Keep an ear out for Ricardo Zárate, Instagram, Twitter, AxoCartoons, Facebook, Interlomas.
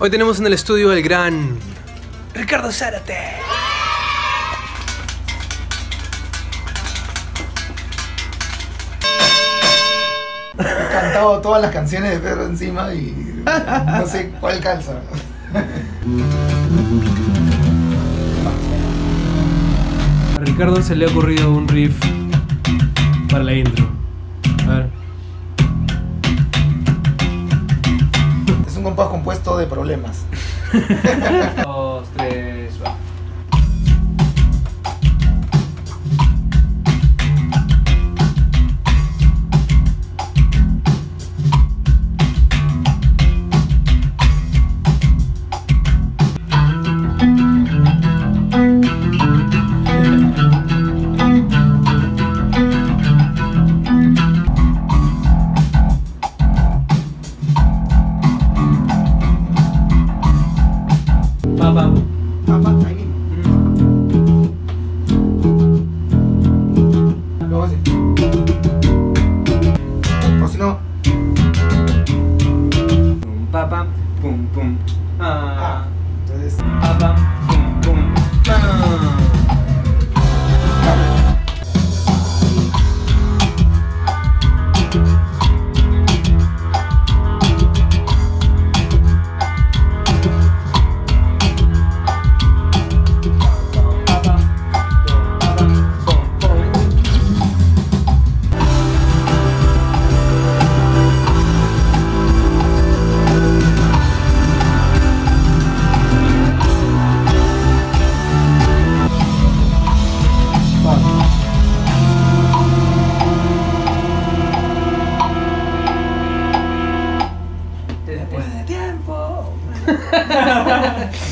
Hoy tenemos en el estudio el gran Ricardo Zárate. He cantado todas las canciones de Pedro encima y no sé cuál calza. A Ricardo se le ha ocurrido un riff para la intro. A ver. Es un compás compuesto de problemas. 2, 3, va.